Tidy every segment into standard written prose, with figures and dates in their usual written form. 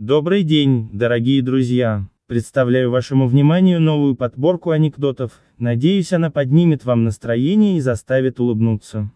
Добрый день, дорогие друзья! Представляю вашему вниманию новую подборку анекдотов, надеюсь, она поднимет вам настроение и заставит улыбнуться.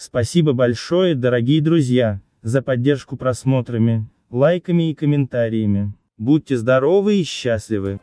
Спасибо большое, дорогие друзья, за поддержку просмотрами, лайками и комментариями. Будьте здоровы и счастливы!